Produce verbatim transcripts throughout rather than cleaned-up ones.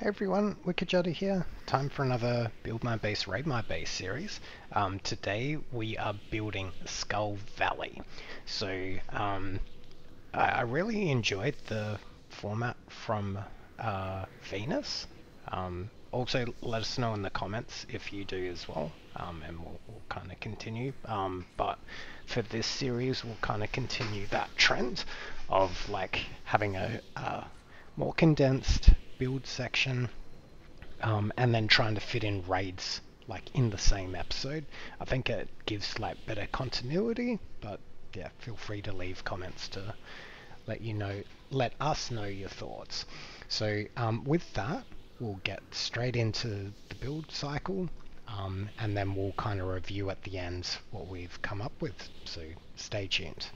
Hey everyone, WickedJutto here. Time for another Build My Base, Raid My Base series. Um, today we are building Skull Valley. So um, I, I really enjoyed the format from uh, Venus. Um, also let us know in the comments if you do as well, um, and we'll, we'll kind of continue. Um, but for this series we'll kind of continue that trend of like having a, a more condensed build section, um, and then trying to fit in raids like in the same episode. I think it gives like better continuity, but yeah, feel free to leave comments to let you know, let us know your thoughts. So um, with that, we'll get straight into the build cycle, um, and then we'll kind of review at the end what we've come up with. So stay tuned.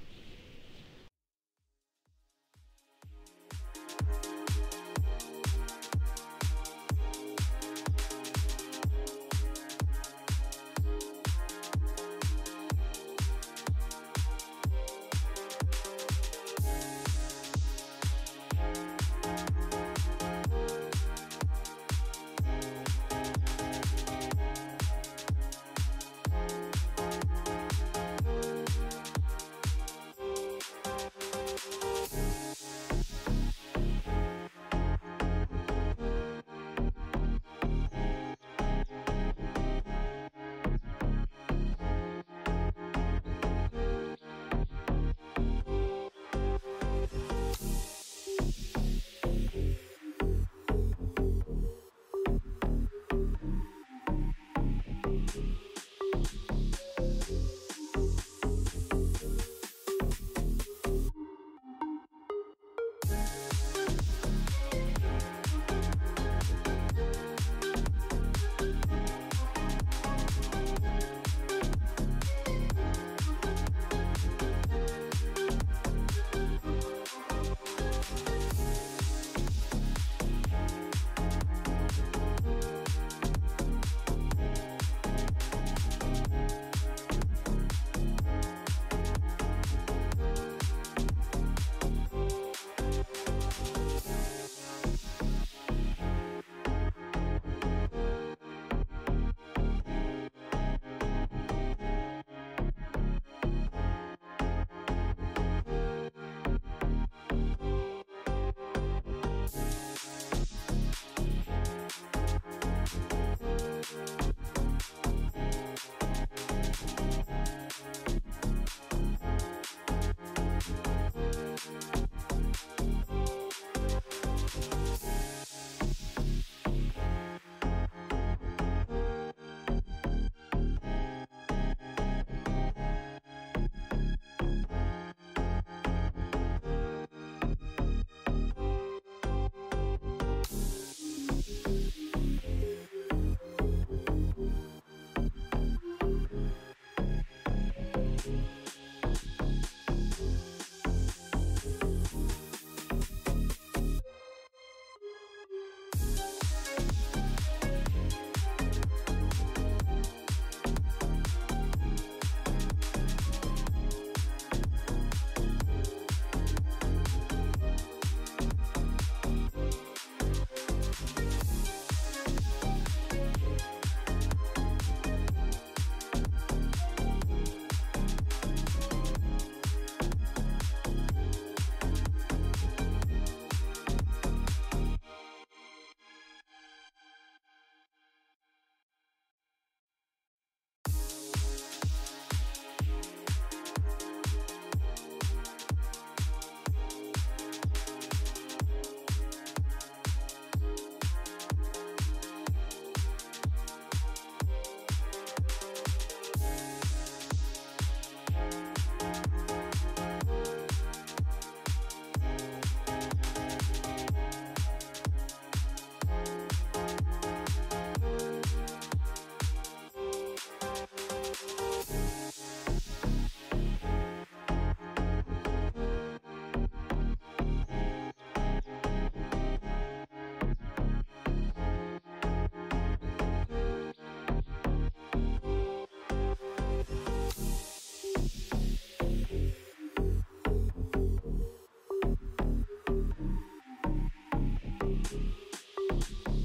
Thank you.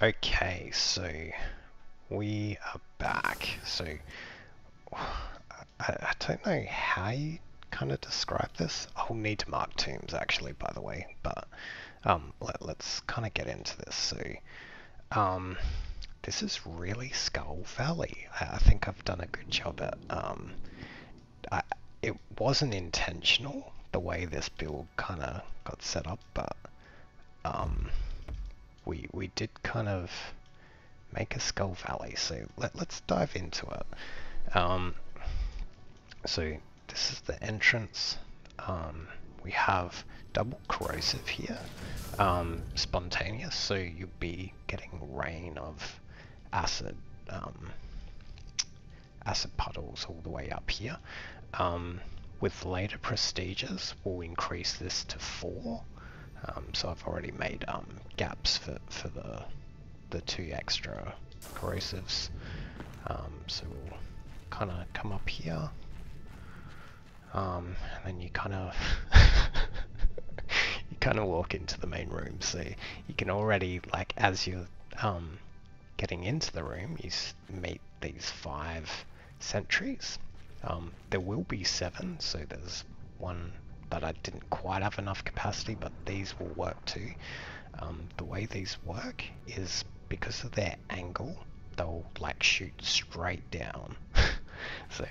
Okay, so we are back. So I, I don't know how you kind of describe this. I'll need to mark tombs actually, by the way, but um, let, let's kind of get into this. So um, this is really Skull Valley. I, I think I've done a good job at um, I, it wasn't intentional the way this build kind of got set up, but um, We, we did kind of make a Skull Valley, so let, let's dive into it. Um, so this is the entrance. Um, we have double corrosive here, um, spontaneous, so you'll be getting rain of acid, um, acid puddles all the way up here. Um, with later prestiges, we'll increase this to four. Um, so I've already made um, gaps for, for the the two extra corrosives. Um, so we'll kind of come up here, um, and then you kind of you kind of walk into the main room. So you can already, like, as you're um, getting into the room, you meet these five sentries. Um, there will be seven, so there's one that I didn't quite have enough capacity, but these will work too. Um, the way these work is because of their angle, they'll like shoot straight down. So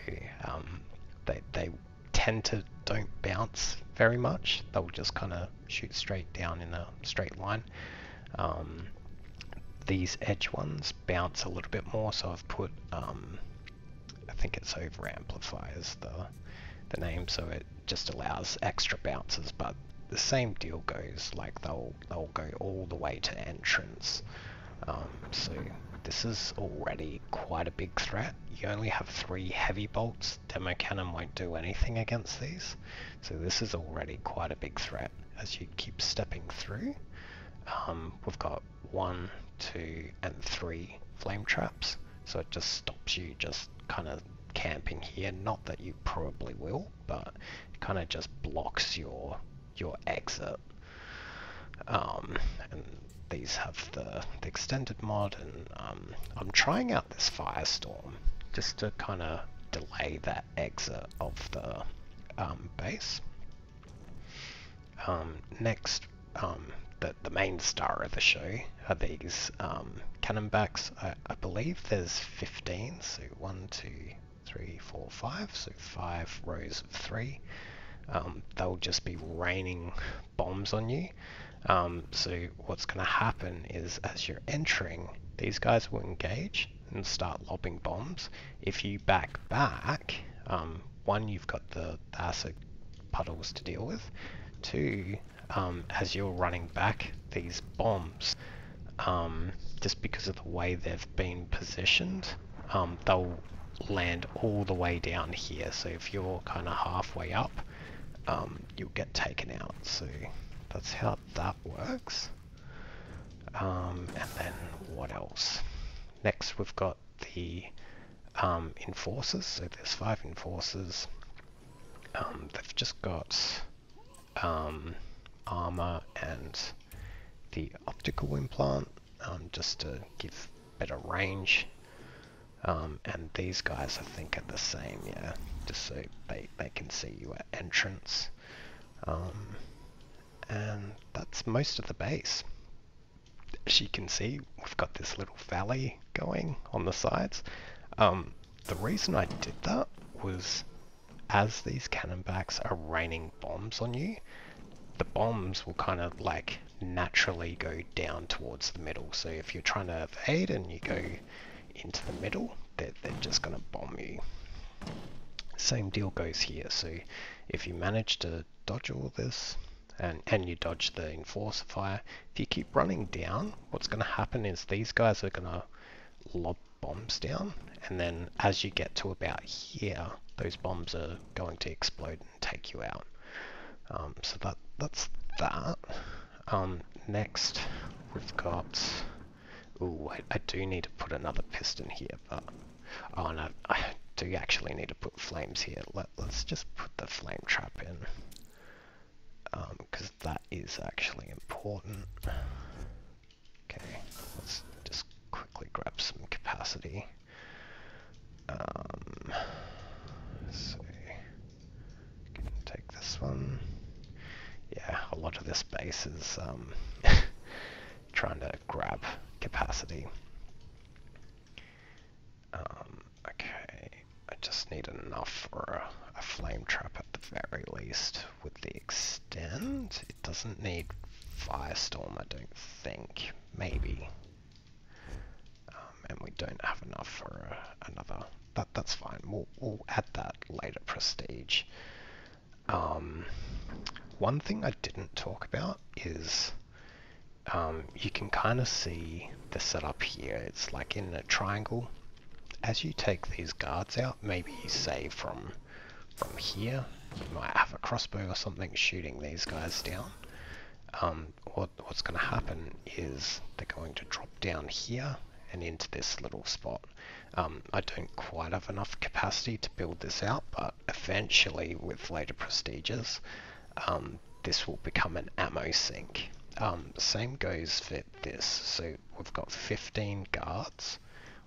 um, they, they tend to don't bounce very much, they'll just kind of shoot straight down in a straight line. Um, these edge ones bounce a little bit more, so I've put, um, I think it's over amplifiers, the the name, so it just allows extra bounces, but the same deal goes, like they'll they'll go all the way to entrance. Um, so this is already quite a big threat. You only have three heavy bolts, demo cannon won't do anything against these, so this is already quite a big threat as you keep stepping through. Um, we've got one, two and three flame traps, so it just stops you just kind of camping here, not that you probably will, but it kind of just blocks your your exit. Um, and these have the, the extended mod, and um, I'm trying out this firestorm just to kind of delay that exit of the um, base. Um, next, um, the, the main star of the show are these um, cannonbacks. I, I believe there's fifteen, so one, two, three, four, five, so five rows of three. Um, they'll just be raining bombs on you. Um, so what's going to happen is as you're entering, these guys will engage and start lobbing bombs. If you back back, um, one, you've got the acid puddles to deal with. Two, um, as you're running back, these bombs, um, just because of the way they've been positioned, um, they'll land all the way down here, so if you're kind of halfway up, um, you'll get taken out. So that's how that works. Um, and then what else? Next we've got the um, enforcers, so there's five enforcers. Um, they've just got um, armor and the optical implant, um, just to give better range. Um, and these guys I think are the same, yeah, just so they, they can see you at entrance. Um, and that's most of the base. As you can see, we've got this little valley going on the sides. Um, the reason I did that was as these cannonbacks are raining bombs on you, the bombs will kind of like naturally go down towards the middle. So if you're trying to evade and you go into the middle, they're, they're just going to bomb you. Same deal goes here, so if you manage to dodge all this, and, and you dodge the enforcer fire, if you keep running down, what's going to happen is these guys are going to lob bombs down, and then as you get to about here, those bombs are going to explode and take you out. Um, so that that's that. Um, next, we've got... Ooh, I, I do need to put another piston here, but... Oh no, I do actually need to put flames here. Let, let's just put the flame trap in. Because um, that is actually important. Okay, let's quickly grab some capacity. Um, let's see. Can take this one. Yeah, a lot of this base is um, trying to grab capacity. Um, okay, I just need enough for a, a flame trap at the very least. With the extend, it doesn't need firestorm, I don't think. Maybe. Um, and we don't have enough for a, another. That that's fine. We'll we'll add that later. Prestige. Um, one thing I didn't talk about is. Um, you can kind of see the setup here. It's like in a triangle. As you take these guards out, maybe you say from from here, you might have a crossbow or something shooting these guys down. Um, what what's going to happen is they're going to drop down here and into this little spot. Um, I don't quite have enough capacity to build this out, but eventually, with later prestiges, um, this will become an ammo sink. Um, same goes for this, so we've got fifteen guards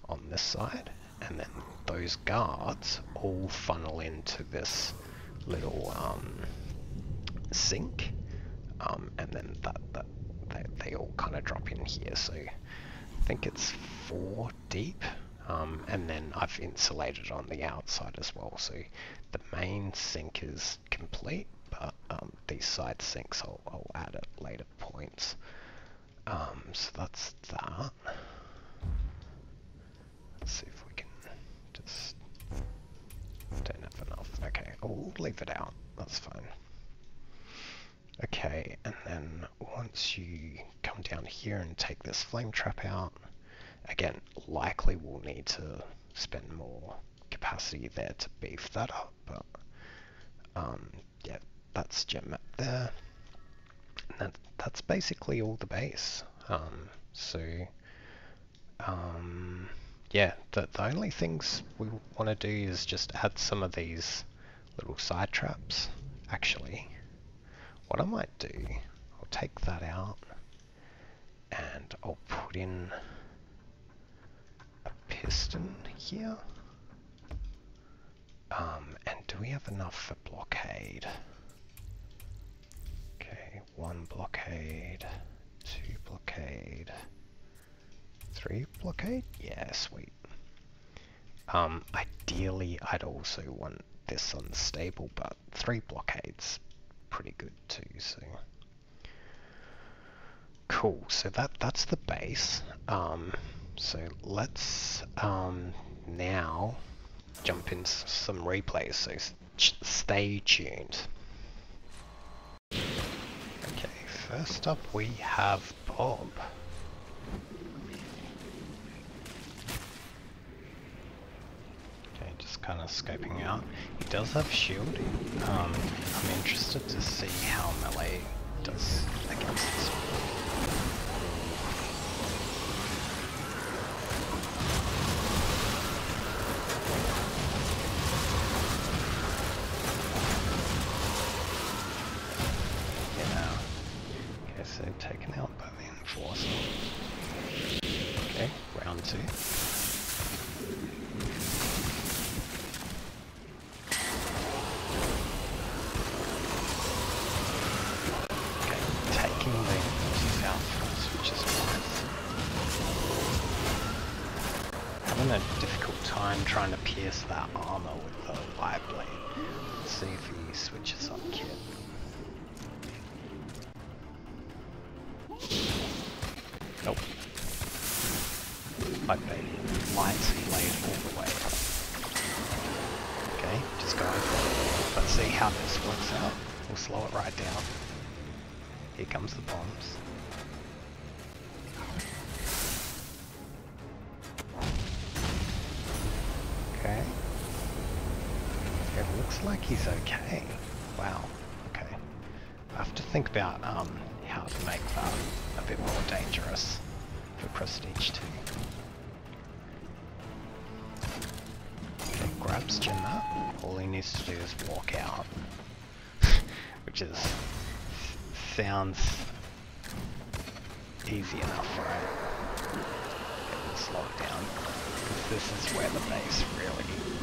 on this side, and then those guards all funnel into this little um, sink, um, and then that, that they, they all kind of drop in here, so I think it's four deep, um, and then I've insulated on the outside as well, so the main sink is complete. But um, these side sinks, I'll, I'll add at later points. Um, so that's that. Let's see if we can just... Don't have enough. Okay, I'll leave it out. That's fine. Okay, and then once you come down here and take this flame trap out, again, likely we'll need to spend more capacity there to beef that up. But um, yeah. That's gem map there, and that, that's basically all the base. Um, so, um, yeah, the, the only things we want to do is just add some of these little side traps. Actually, what I might do, I'll take that out, and I'll put in a piston here. Um, and do we have enough for blockade? One blockade, two blockade, three blockade? Yeah, sweet. Um, ideally, I'd also want this unstable, but three blockades, pretty good too, so. Cool, so that, that's the base. Um, so let's um, now jump into some replays, so stay tuned. First up, we have Bob. Okay, just kind of scoping out. He does have shield. Um, I'm interested to see how melee does against this. Taken out by the enforcer. Okay, round two. Okay, taking the enforcers out first, which is nice. Having a difficult time trying to pierce that armor with the live blade. Let's see if he switches up kit. Nope. Light blade. Light blade all the way. Okay, just go over. Let's see how this works out. We'll slow it right down. Here comes the bombs. Okay. It looks like he's okay. Wow. Okay. I have to think about um how to make that a bit more dangerous for Prestige two. Okay, grabs gem map. All he needs to do is walk out, which is sounds easy enough, right? Okay, lockdown, because this is where the base really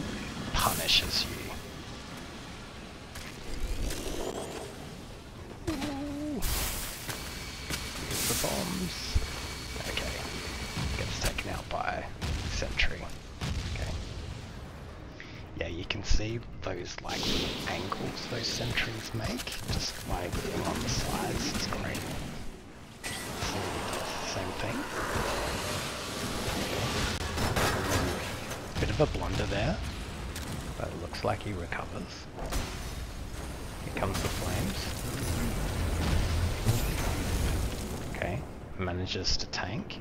punishes you. Bombs. Okay. Gets taken out by sentry. Okay. Yeah, you can see those like angles those sentries make just by being on the sides. It's great. So same thing. Bit of a blunder there, but it looks like he recovers. Here comes the flames. Okay, manages to tank.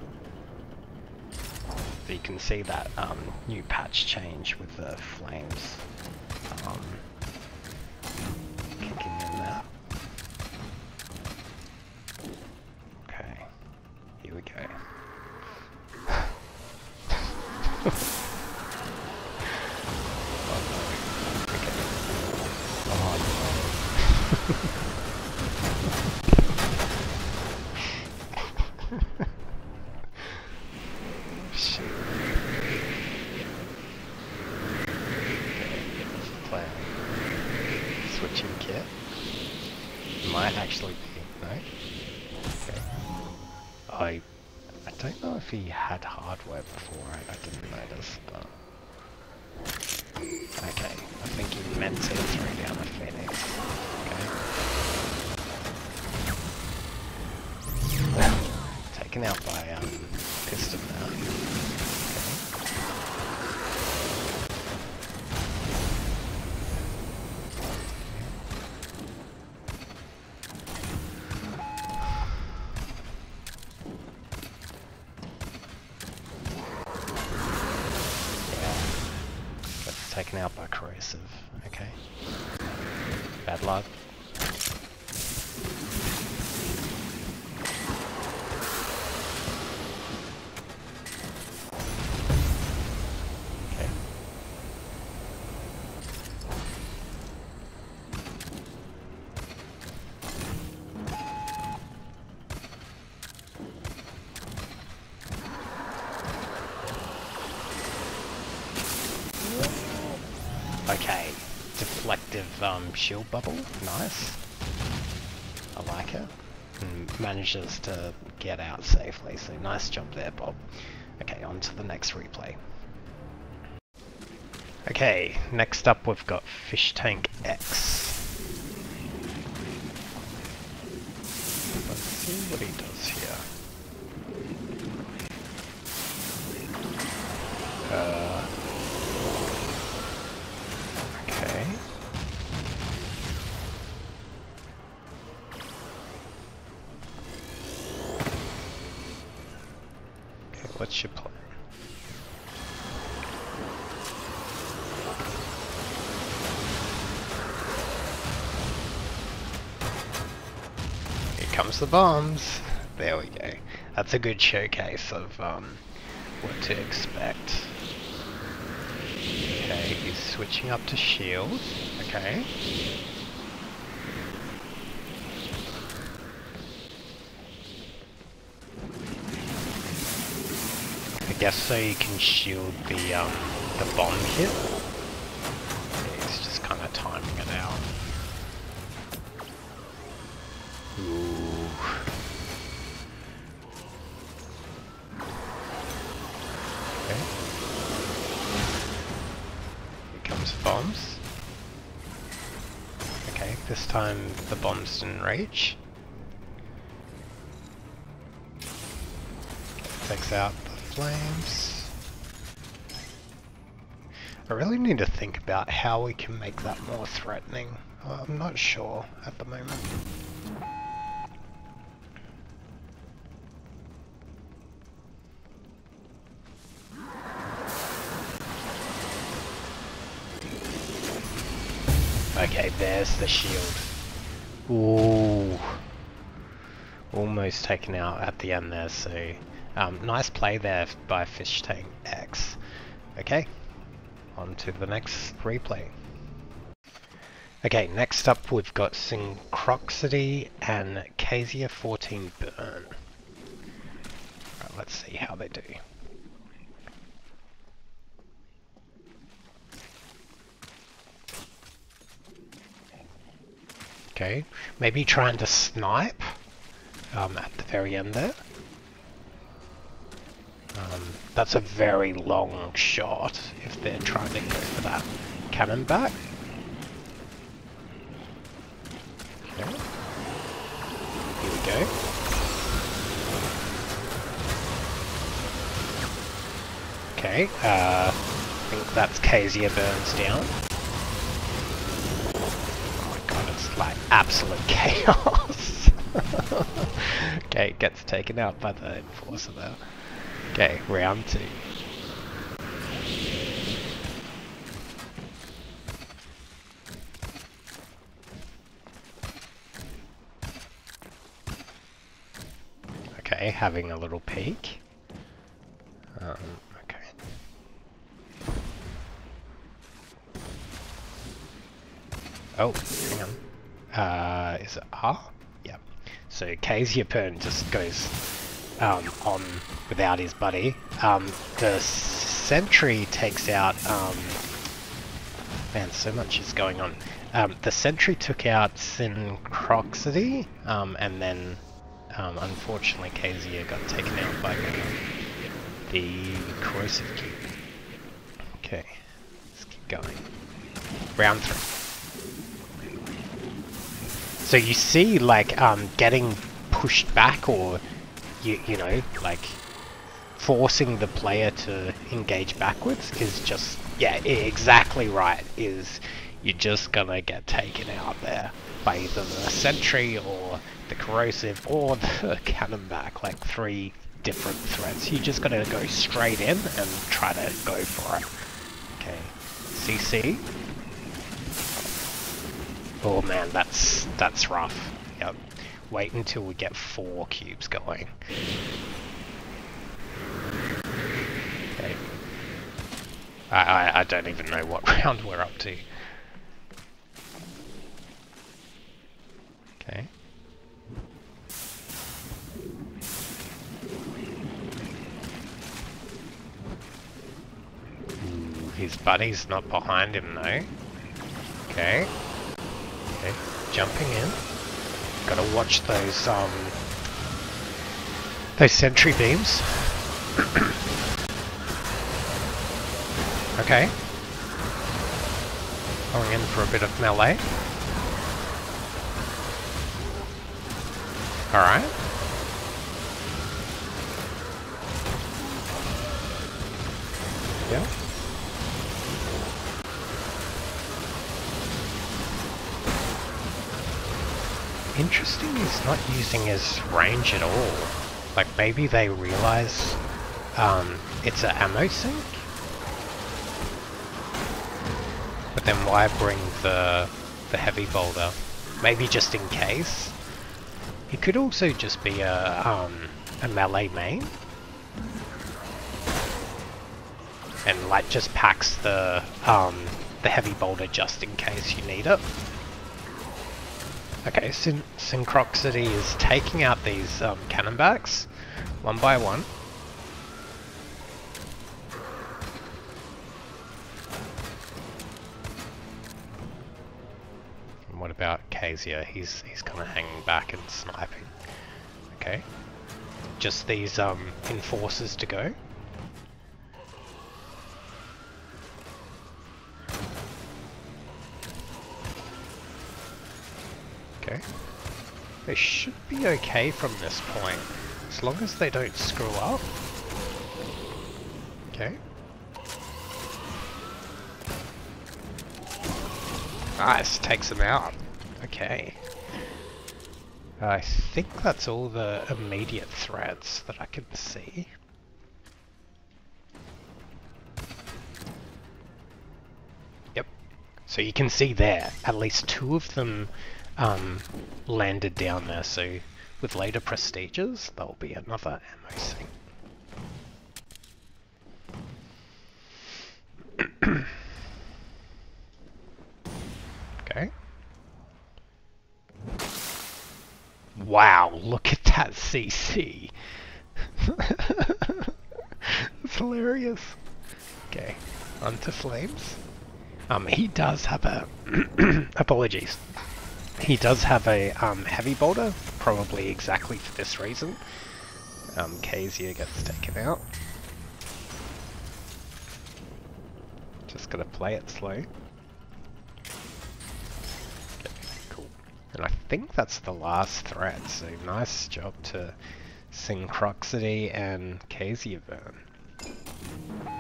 So you can see that um, new patch change with the flames um, kicking in there. Okay, here we go. He had hardware before, I, I didn't notice, but... Okay, I think he meant to throw down the Phoenix. Okay. Well, taken out by um, piston now. Taken out by corrosive, okay. Bad luck. Okay. Okay, deflective um, shield bubble, nice. I like it. And manages to get out safely, so nice job there, Bob. Okay, on to the next replay. Okay, next up we've got FishTankX. Let's see what he does here. Uh, What's your plan? Here comes the bombs. There we go. That's a good showcase of um, what to expect. Okay, he's switching up to shield. Okay. Yes, so you can shield the um, the bomb hit. Yeah, it's just kind of timing it out. Ooh. Okay. Here comes the bombs. Okay, this time the bombs didn't reach. Okay, takes out. Flames. I really need to think about how we can make that more threatening. I'm not sure at the moment. Okay, there's the shield. Ooh. Almost taken out at the end there, so... Um, nice play there by FishTankX. Okay, on to the next replay. Okay, next up we've got Synchroxity and kasia fourteen bern. Right, let's see how they do. Okay, maybe trying to snipe um, at the very end there. Um, that's a very long shot if they're trying to go for that cannon back. Okay. Here we go. Okay, uh, I think that's kasia fourteen bern down. Oh my god, it's like absolute chaos. Okay, it gets taken out by the enforcer there. Okay, round two. Okay, having a little peek. Um, okay. Oh, hang on. Uh, is it R? Yep. So kasia fourteen bern just goes Um, on without his buddy. Um, the sentry takes out, um, man, so much is going on. Um, the sentry took out Synchroxity, um, and then, um, unfortunately Kasia got taken out by the corrosive cube. Okay, let's keep going. Round three. So you see, like, um, getting pushed back, or You, you know, like, forcing the player to engage backwards is just, yeah, exactly right, is you're just gonna get taken out there by either the sentry or the corrosive or the cannon back, like three different threats. You just gotta go straight in and try to go for it. Okay, C C. Oh man, that's, that's rough. Yep. Wait until we get four cubes going. Okay. I, I, I don't even know what round we're up to. Okay. Ooh, his buddy's not behind him though. Okay. Okay, jumping in. Gotta watch those, um, those sentry beams. Okay. Going in for a bit of melee. Alright. Yeah. Interesting, he's not using his range at all. Like, maybe they realize um, it's an ammo sink? But then why bring the, the heavy boulder? Maybe just in case? It could also just be a, um, a melee main. And, like, just packs the, um, the heavy boulder just in case you need it. Okay, Syn Synchroxity is taking out these um, cannon backs, one by one. And what about Kasia? He's he's kind of hanging back and sniping. Okay, just these um, enforcers to go. Okay. They should be okay from this point, as long as they don't screw up. Okay. Nice, takes them out. Okay. I think that's all the immediate threats that I can see. Yep. So you can see there, at least two of them Um, landed down there, so with later prestiges, there'll be another ammo sink. Okay. Wow, look at that C C! It's hilarious! Okay, onto flames. Um, he does have a... Apologies. He does have a um, heavy boulder, probably exactly for this reason. Um, Kasia gets taken out. Just gotta play it slow. Okay, cool. And I think that's the last threat, so nice job to Synchroxity and kasia fourteen bern.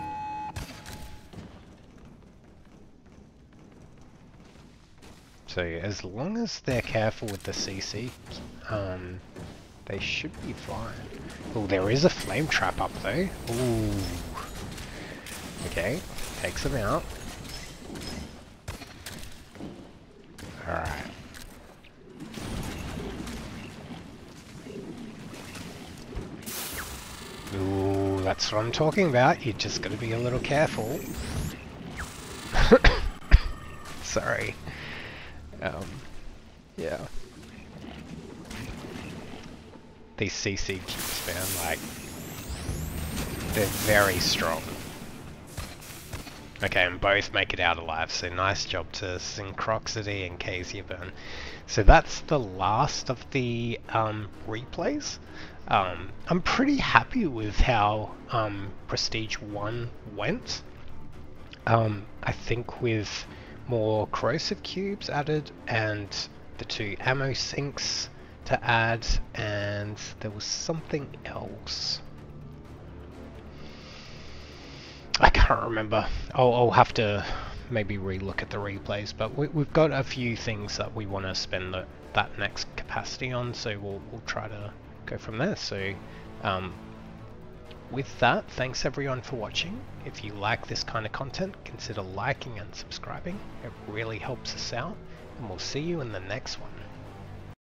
So as long as they're careful with the C C, um, they should be fine. Oh, there is a flame trap up though. Ooh. Okay, takes them out. Alright. Ooh, that's what I'm talking about. You just gotta be a little careful. Sorry. Um, yeah. These C C cubes, man, like, they're very strong. Okay, and both make it out alive, so nice job to Synchroxity and kasia fourteen bern. So that's the last of the um, replays. Um, I'm pretty happy with how um, Prestige one went. Um, I think with more corrosive cubes added and the two ammo sinks to add, and there was something else. I can't remember. I'll, I'll have to maybe re-look at the replays, but we, we've got a few things that we want to spend the, that next capacity on, so we'll, we'll try to go from there. So um, with that, thanks everyone for watching. If you like this kind of content, consider liking and subscribing. It really helps us out, and we'll see you in the next one.